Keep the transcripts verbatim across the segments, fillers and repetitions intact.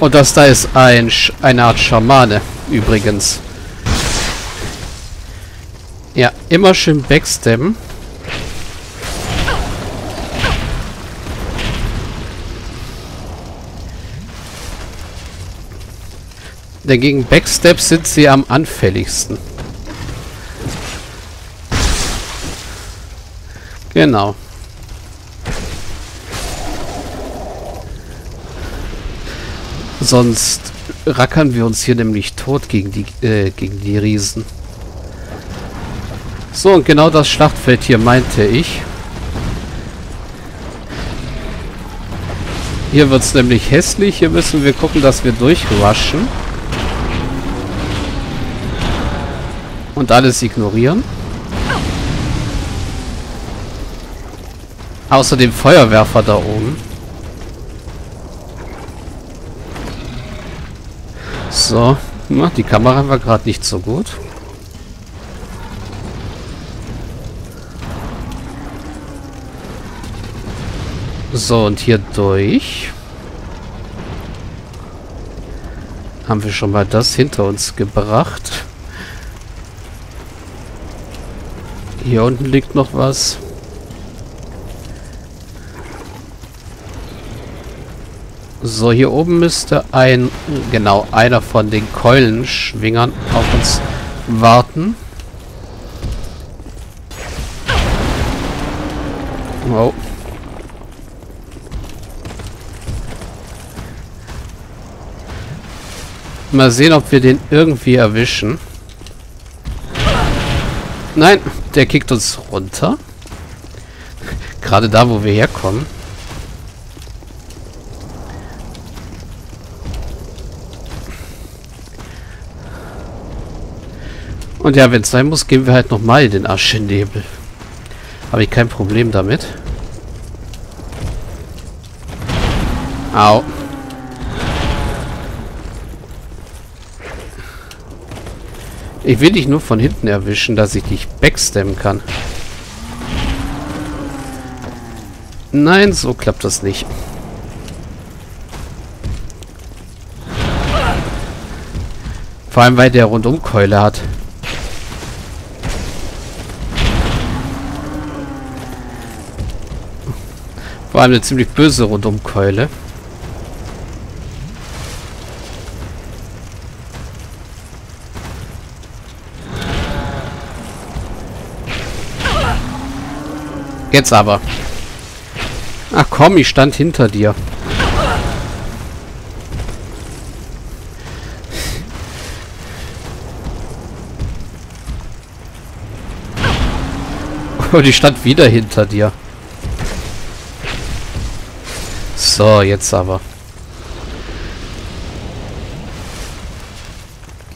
Und das da ist ein Sch- eine Art Schamane, übrigens. Ja, immer schön backstabben. Denn gegen Backstabs sind sie am anfälligsten. Genau. Sonst rackern wir uns hier nämlich tot gegen die, äh, gegen die Riesen. So, und genau das Schlachtfeld hier meinte ich. Hier wird es nämlich hässlich. Hier müssen wir gucken, dass wir durchrushen. Und alles ignorieren. Außer dem Feuerwerfer da oben. So, na, die Kamera war gerade nicht so gut. So, und hier durch. Haben wir schon mal das hinter uns gebracht. Hier unten liegt noch was. So, hier oben müsste ein, genau, einer von den Keulenschwingern auf uns warten. Oh. Mal sehen, ob wir den irgendwie erwischen. Nein, der kickt uns runter. Gerade da, wo wir herkommen. Und ja, wenn es sein muss, gehen wir halt nochmal in den Aschennebel. Habe ich kein Problem damit. Au. Ich will dich nur von hinten erwischen, dass ich dich backstabben kann. Nein, so klappt das nicht. Vor allem, weil der Rundumkeule hat. Vor allem eine ziemlich böse Rundumkeule. Jetzt aber. Ach komm, ich stand hinter dir. Und ich stand wieder hinter dir. So, jetzt aber.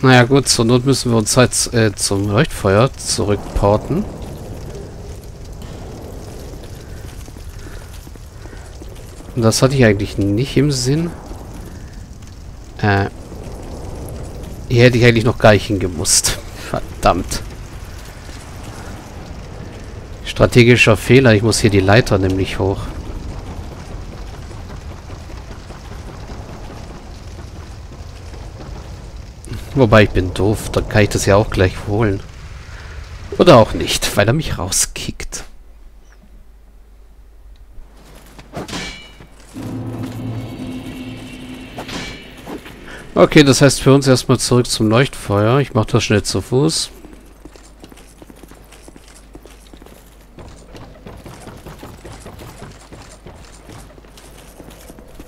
Naja gut, zur Not müssen wir uns halt äh, zum Leuchtfeuer zurückporten. Das hatte ich eigentlich nicht im Sinn. Äh. Hier hätte ich eigentlich noch gar nicht hingemusst. Verdammt. Strategischer Fehler. Ich muss hier die Leiter nämlich hoch. Wobei, ich bin doof. Dann kann ich das ja auch gleich holen. Oder auch nicht, weil er mich rauskickt. Okay, das heißt für uns erstmal zurück zum Leuchtfeuer. Ich mache das schnell zu Fuß.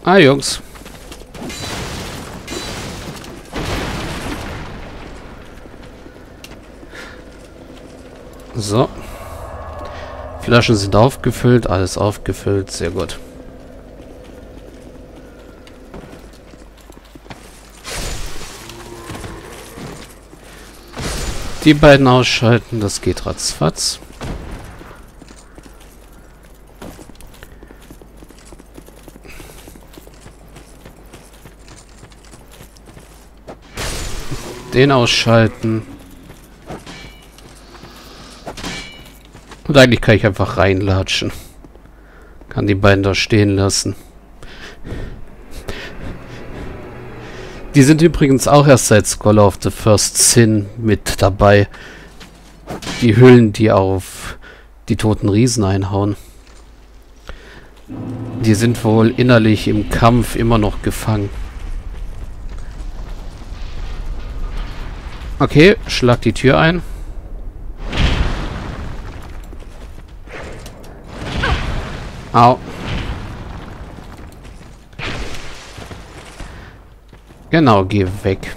Ah, Jungs. So. Flaschen sind aufgefüllt, alles aufgefüllt, sehr gut. Die beiden ausschalten, das geht ratzfatz. Den ausschalten. Und eigentlich kann ich einfach reinlatschen. Kann die beiden da stehen lassen. Die sind übrigens auch erst seit Scholar of the First Sin mit dabei. Die Hüllen, die auf die toten Riesen einhauen. Die sind wohl innerlich im Kampf immer noch gefangen. Okay, schlag die Tür ein. Au. Genau, geh weg.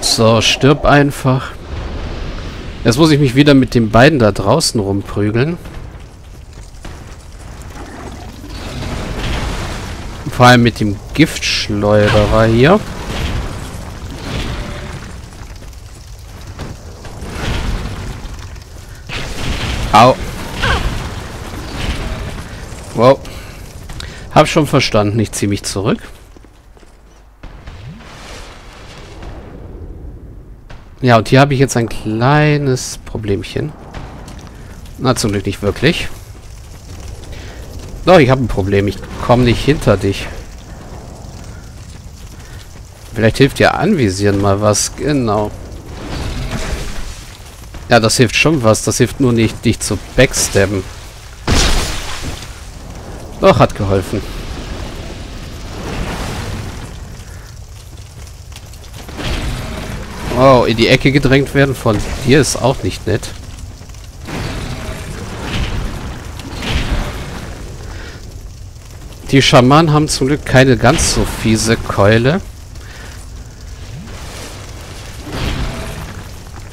So, stirb einfach. Jetzt muss ich mich wieder mit den beiden da draußen rumprügeln. Vor allem mit dem Giftschleuderer hier. Au. Wow. Hab schon verstanden, ich zieh mich zurück. Ja, und hier habe ich jetzt ein kleines Problemchen. Na, zum Glück nicht wirklich. Doch, ich habe ein Problem. Ich komme nicht hinter dich. Vielleicht hilft dir Anvisieren mal was. Genau. Ja, das hilft schon was. Das hilft nur nicht, dich zu backstabben. Doch, hat geholfen. Wow, in die Ecke gedrängt werden von dir ist auch nicht nett. Die Schamanen haben zum Glück keine ganz so fiese Keule.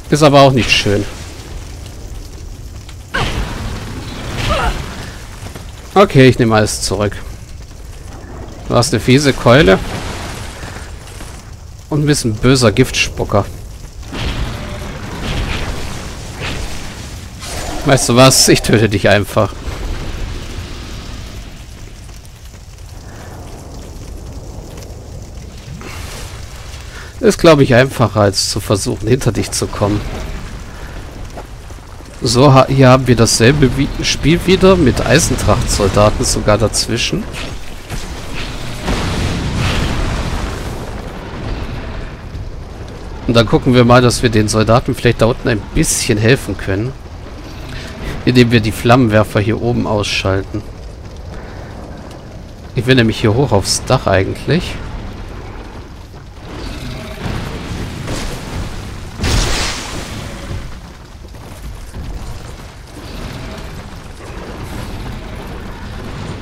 Ist aber auch nicht schön. Okay, ich nehme alles zurück. Du hast eine fiese Keule. Und ein bisschen böser Giftspucker. Weißt du was? Ich töte dich einfach. Ist, glaube ich, einfacher, als zu versuchen, hinter dich zu kommen. So, hier haben wir dasselbe Spiel wieder mit Eisentracht-Soldaten sogar dazwischen. Und dann gucken wir mal, dass wir den Soldaten vielleicht da unten ein bisschen helfen können. Indem wir die Flammenwerfer hier oben ausschalten. Ich will nämlich hier hoch aufs Dach eigentlich.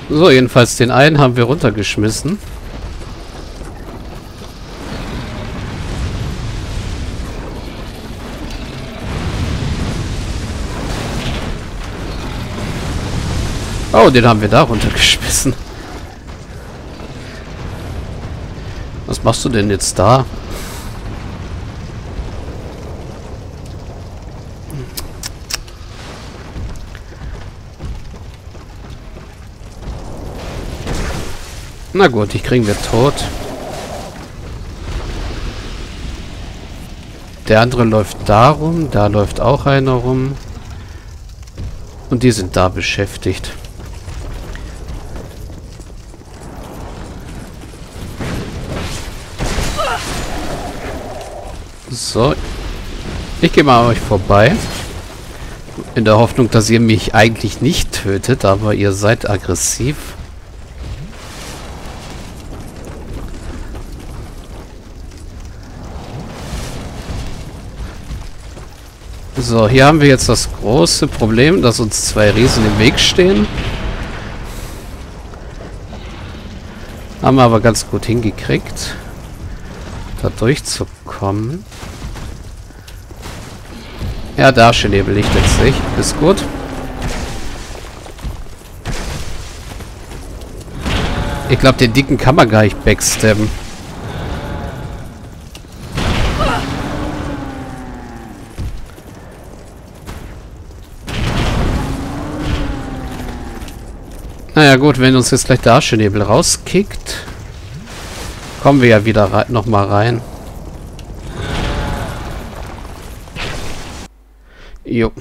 So, jedenfalls den einen haben wir runtergeschmissen. Oh, den haben wir da runtergeschmissen. Was machst du denn jetzt da? Na gut, die kriegen wir tot. Der andere läuft da rum, da läuft auch einer rum. Und die sind da beschäftigt. So, ich gehe mal an euch vorbei. In der Hoffnung, dass ihr mich eigentlich nicht tötet, aber ihr seid aggressiv. So, hier haben wir jetzt das große Problem, dass uns zwei Riesen im Weg stehen. Haben wir aber ganz gut hingekriegt, da durchzukommen. Ja, da Schneebel lichtet sich. Ist gut. Ich glaube, den dicken kann man gar nicht backstabben. Naja gut, wenn uns jetzt gleich der Aschenebel rauskickt, kommen wir ja wieder rei- nochmal rein. Jo.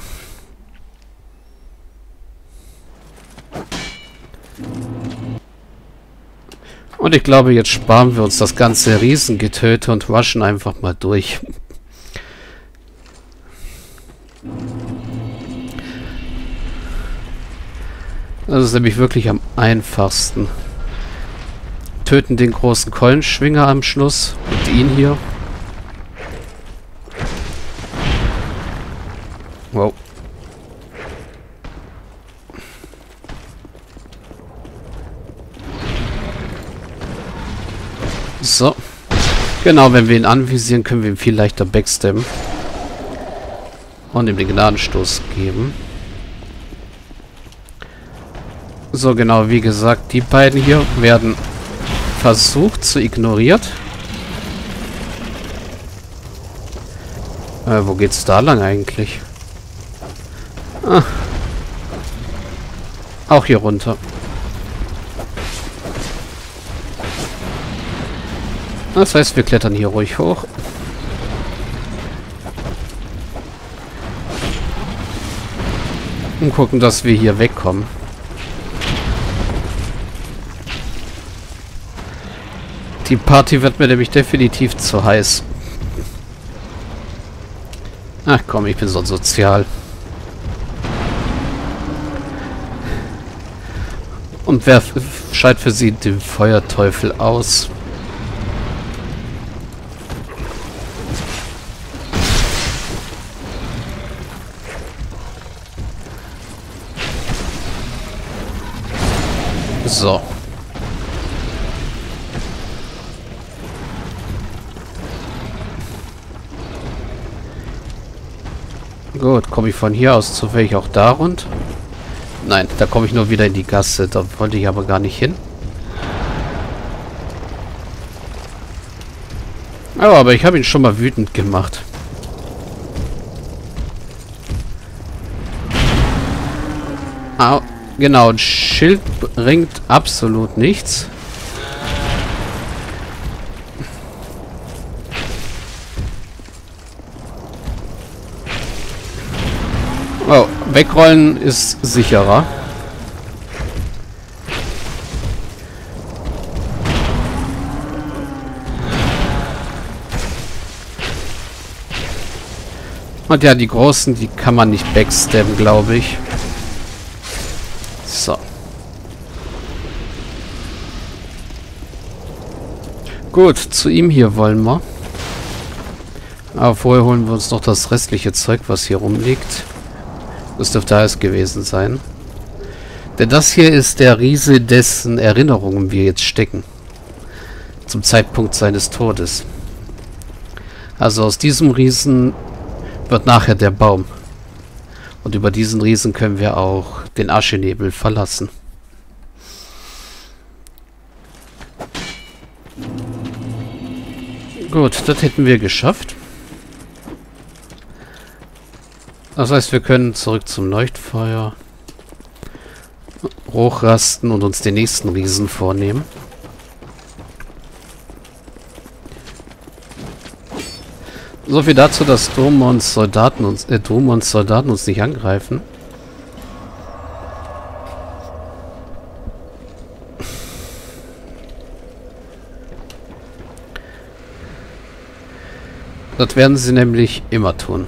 Und ich glaube, jetzt sparen wir uns das ganze Riesengetöte und waschen einfach mal durch. Das ist nämlich wirklich am einfachsten. Töten den großen Keulenschwinger am Schluss und ihn hier. Wow. So. Genau, wenn wir ihn anvisieren, können wir ihn viel leichter backstabben. Und ihm den Gnadenstoß geben. So, genau, wie gesagt, die beiden hier werden versucht zu ignoriert. Äh, wo geht's da lang eigentlich? Ah. Auch hier runter. Das heißt, wir klettern hier ruhig hoch. Und gucken, dass wir hier wegkommen. Die Party wird mir nämlich definitiv zu heiß. Ach komm, ich bin so sozial. Und wer scheidet für sie den Feuerteufel aus? So. Gut, komme ich von hier aus zufällig auch da rund? Nein, da komme ich nur wieder in die Gasse. Da wollte ich aber gar nicht hin. Oh, aber ich habe ihn schon mal wütend gemacht. Ah, genau, ein Schild bringt absolut nichts. Oh, wegrollen ist sicherer. Und ja, die Großen, die kann man nicht backstabben, glaube ich. So. Gut, zu ihm hier wollen wir. Aber vorher holen wir uns noch das restliche Zeug, was hier rumliegt. Das dürfte heiß gewesen sein. Denn das hier ist der Riese, dessen Erinnerungen wir jetzt stecken. Zum Zeitpunkt seines Todes. Also aus diesem Riesen wird nachher der Baum. Und über diesen Riesen können wir auch den Aschenebel verlassen. Gut, das hätten wir geschafft. Das heißt, wir können zurück zum Leuchtfeuer hochrasten und uns den nächsten Riesen vornehmen. So viel dazu, dass Dromons Soldaten uns, äh, Dromons Soldaten uns nicht angreifen. Das werden sie nämlich immer tun.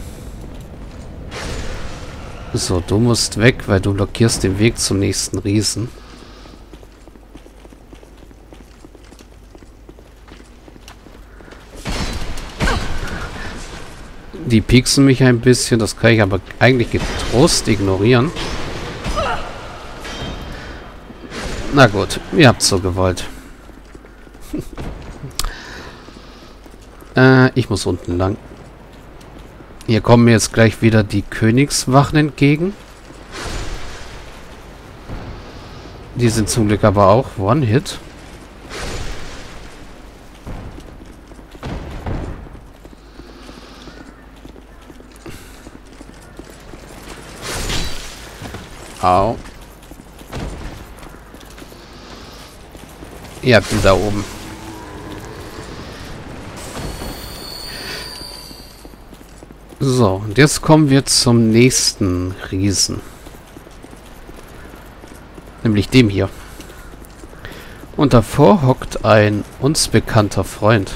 So, du musst weg, weil du blockierst den Weg zum nächsten Riesen. Die pieksen mich ein bisschen, das kann ich aber eigentlich getrost ignorieren. Na gut, ihr habt so gewollt. äh, ich muss unten lang. Hier kommen mir jetzt gleich wieder die Königswachen entgegen. Die sind zum Glück aber auch One-Hit. Au. Ja, bin da oben. So, und jetzt kommen wir zum nächsten Riesen. Nämlich dem hier. Und davor hockt ein uns bekannter Freund.